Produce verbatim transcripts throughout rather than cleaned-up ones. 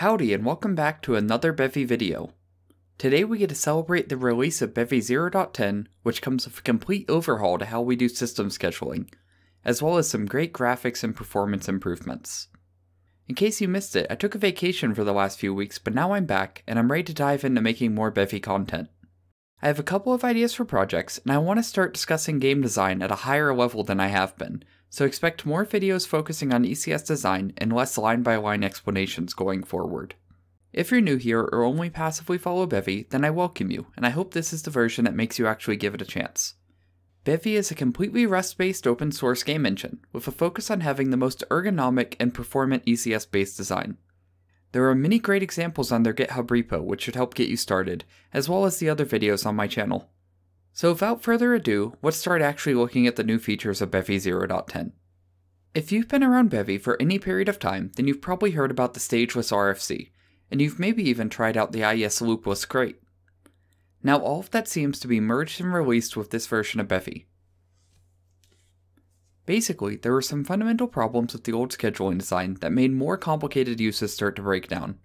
Howdy and welcome back to another Bevy video. Today we get to celebrate the release of Bevy zero point ten, which comes with a complete overhaul to how we do system scheduling, as well as some great graphics and performance improvements. In case you missed it, I took a vacation for the last few weeks, but now I'm back and I'm ready to dive into making more Bevy content. I have a couple of ideas for projects, and I want to start discussing game design at a higher level than I have been, so expect more videos focusing on E C S design and less line-by-line explanations going forward. If you're new here or only passively follow Bevy, then I welcome you, and I hope this is the version that makes you actually give it a chance. Bevy is a completely Rust-based open-source game engine, with a focus on having the most ergonomic and performant E C S-based design. There are many great examples on their GitHub repo, which should help get you started, as well as the other videos on my channel. So without further ado, let's start actually looking at the new features of Bevy zero point ten. If you've been around Bevy for any period of time, then you've probably heard about the Stageless R F C, and you've maybe even tried out the iyslupus crate. Now all of that seems to be merged and released with this version of Bevy. Basically, there were some fundamental problems with the old scheduling design that made more complicated uses start to break down.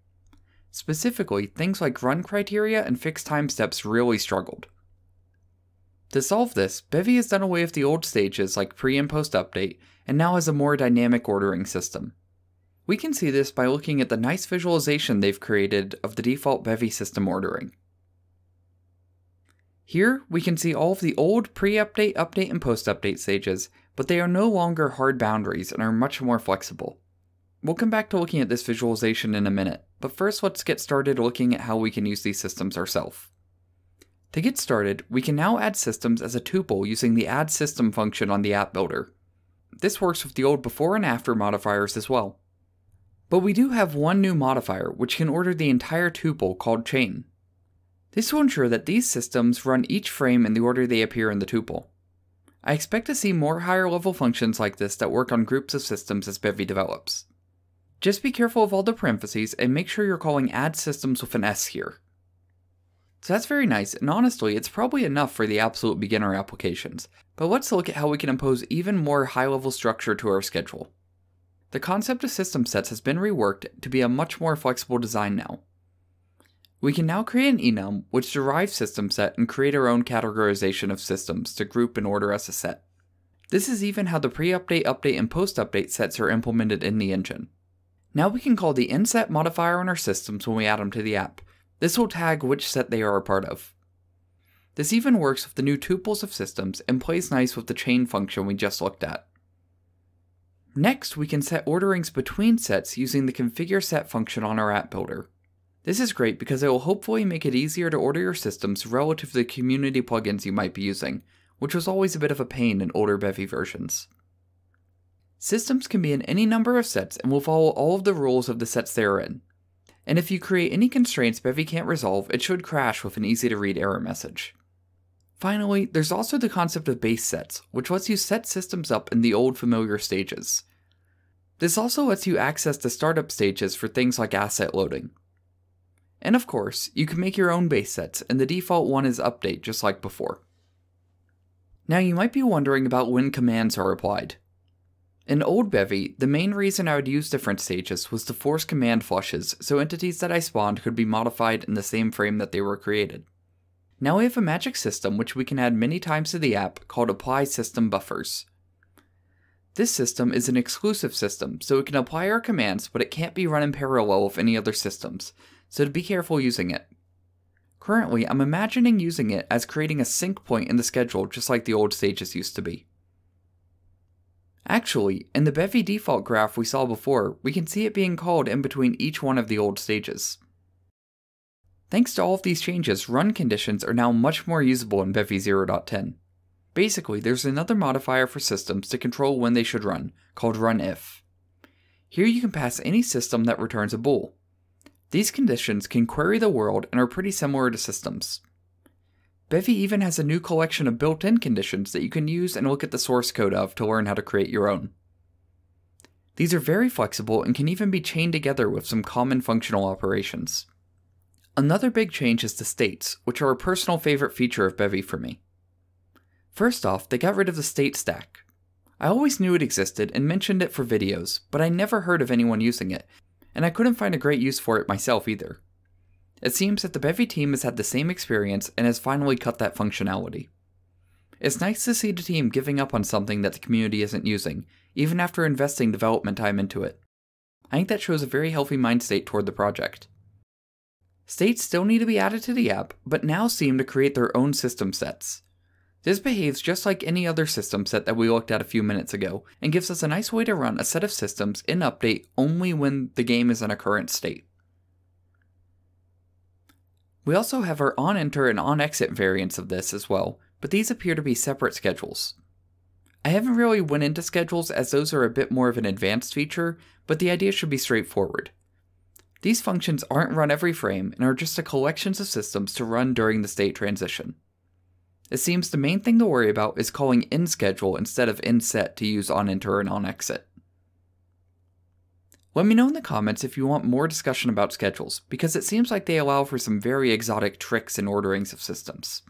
Specifically, things like run criteria and fixed time steps really struggled. To solve this, Bevy has done away with the old stages like pre and post update, and now has a more dynamic ordering system. We can see this by looking at the nice visualization they've created of the default Bevy system ordering. Here, we can see all of the old pre-update, update, and post-update stages, but they are no longer hard boundaries and are much more flexible. We'll come back to looking at this visualization in a minute, but first let's get started looking at how we can use these systems ourselves. To get started, we can now add systems as a tuple using the add system function on the app builder. This works with the old before and after modifiers as well. But we do have one new modifier which can order the entire tuple called chain. This will ensure that these systems run each frame in the order they appear in the tuple. I expect to see more higher level functions like this that work on groups of systems as Bevy develops. Just be careful of all the parentheses and make sure you're calling add systems with an S here. So that's very nice, and honestly, it's probably enough for the absolute beginner applications, but let's look at how we can impose even more high-level structure to our schedule. The concept of system sets has been reworked to be a much more flexible design now. We can now create an enum which derives system set and create our own categorization of systems to group and order as a set. This is even how the pre-update, update, and post-update sets are implemented in the engine. Now we can call the in_set modifier on our systems when we add them to the app. This will tag which set they are a part of. This even works with the new tuples of systems and plays nice with the chain function we just looked at. Next, we can set orderings between sets using the configure set function on our app builder. This is great because it will hopefully make it easier to order your systems relative to the community plugins you might be using, which was always a bit of a pain in older Bevy versions. Systems can be in any number of sets and will follow all of the rules of the sets they are in. And if you create any constraints Bevy can't resolve, it should crash with an easy-to-read error message. Finally, there's also the concept of base sets, which lets you set systems up in the old familiar stages. This also lets you access the startup stages for things like asset loading. And of course, you can make your own base sets, and the default one is update, just like before. Now you might be wondering about when commands are applied. In old Bevy, the main reason I would use different stages was to force command flushes so entities that I spawned could be modified in the same frame that they were created. Now we have a magic system which we can add many times to the app called Apply System Buffers. This system is an exclusive system, so it can apply our commands, but it can't be run in parallel with any other systems, so be careful using it. Currently, I'm imagining using it as creating a sync point in the schedule just like the old stages used to be. Actually, in the Bevy default graph we saw before, we can see it being called in between each one of the old stages. Thanks to all of these changes, run conditions are now much more usable in Bevy zero point ten. Basically, there's another modifier for systems to control when they should run, called run if. Here you can pass any system that returns a bool. These conditions can query the world and are pretty similar to systems. Bevy even has a new collection of built-in conditions that you can use and look at the source code of to learn how to create your own. These are very flexible and can even be chained together with some common functional operations. Another big change is the states, which are a personal favorite feature of Bevy for me. First off, they got rid of the state stack. I always knew it existed and mentioned it for videos, but I never heard of anyone using it, and I couldn't find a great use for it myself either. It seems that the Bevy team has had the same experience and has finally cut that functionality. It's nice to see the team giving up on something that the community isn't using, even after investing development time into it. I think that shows a very healthy mind state toward the project. States still need to be added to the app, but now seem to create their own system sets. This behaves just like any other system set that we looked at a few minutes ago, and gives us a nice way to run a set of systems in update only when the game is in a current state. We also have our onEnter and onExit variants of this as well, but these appear to be separate schedules. I haven't really went into schedules as those are a bit more of an advanced feature, but the idea should be straightforward. These functions aren't run every frame and are just a collection of systems to run during the state transition. It seems the main thing to worry about is calling inSchedule instead of inSet to use onEnter and onExit. Let me know in the comments if you want more discussion about schedules, because it seems like they allow for some very exotic tricks and orderings of systems.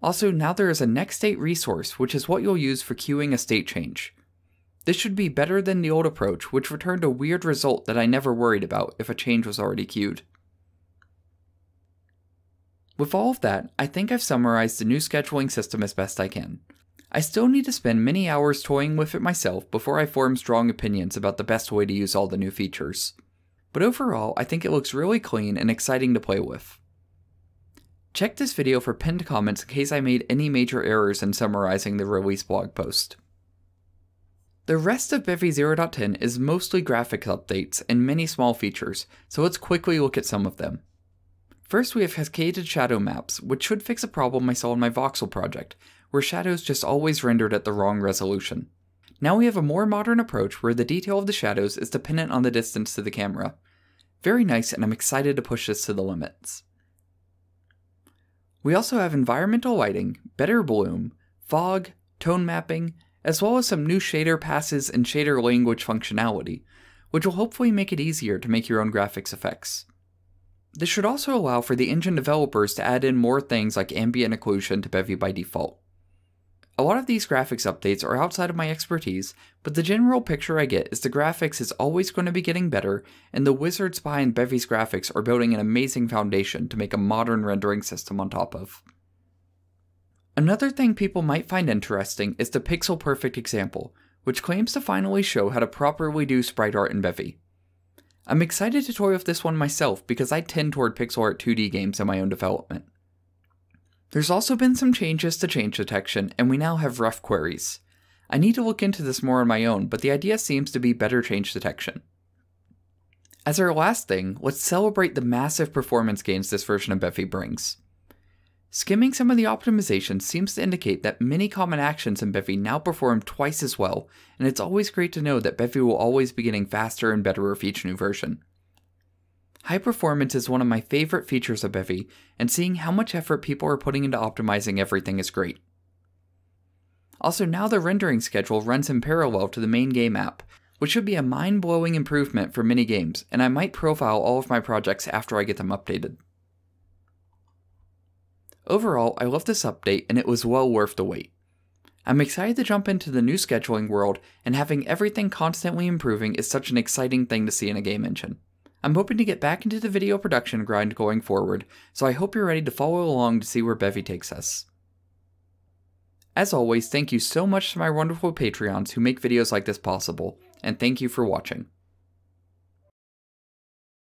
Also, now there is a next state resource, which is what you'll use for queuing a state change. This should be better than the old approach, which returned a weird result that I never worried about if a change was already queued. With all of that, I think I've summarized the new scheduling system as best I can. I still need to spend many hours toying with it myself before I form strong opinions about the best way to use all the new features. But overall, I think it looks really clean and exciting to play with. Check this video for pinned comments in case I made any major errors in summarizing the release blog post. The rest of Bevy zero point ten is mostly graphics updates and many small features, so let's quickly look at some of them. First, we have cascaded shadow maps, which should fix a problem I saw in my voxel project, where shadows just always rendered at the wrong resolution. Now we have a more modern approach where the detail of the shadows is dependent on the distance to the camera. Very nice, and I'm excited to push this to the limits. We also have environmental lighting, better bloom, fog, tone mapping, as well as some new shader passes and shader language functionality, which will hopefully make it easier to make your own graphics effects. This should also allow for the engine developers to add in more things like ambient occlusion to Bevy by default. A lot of these graphics updates are outside of my expertise, but the general picture I get is the graphics is always going to be getting better, and the wizards behind Bevy's graphics are building an amazing foundation to make a modern rendering system on top of. Another thing people might find interesting is the Pixel Perfect example, which claims to finally show how to properly do sprite art in Bevy. I'm excited to toy with this one myself because I tend toward pixel art two D games in my own development. There's also been some changes to change detection, and we now have rough queries. I need to look into this more on my own, but the idea seems to be better change detection. As our last thing, let's celebrate the massive performance gains this version of Bevy brings. Skimming some of the optimizations seems to indicate that many common actions in Bevy now perform twice as well, and it's always great to know that Bevy will always be getting faster and better with each new version. High performance is one of my favorite features of Bevy, and seeing how much effort people are putting into optimizing everything is great. Also, now the rendering schedule runs in parallel to the main game app, which should be a mind-blowing improvement for many games, and I might profile all of my projects after I get them updated. Overall, I love this update, and it was well worth the wait. I'm excited to jump into the new scheduling world, and having everything constantly improving is such an exciting thing to see in a game engine. I'm hoping to get back into the video production grind going forward, so I hope you're ready to follow along to see where Bevy takes us. As always, thank you so much to my wonderful Patreons who make videos like this possible, and thank you for watching.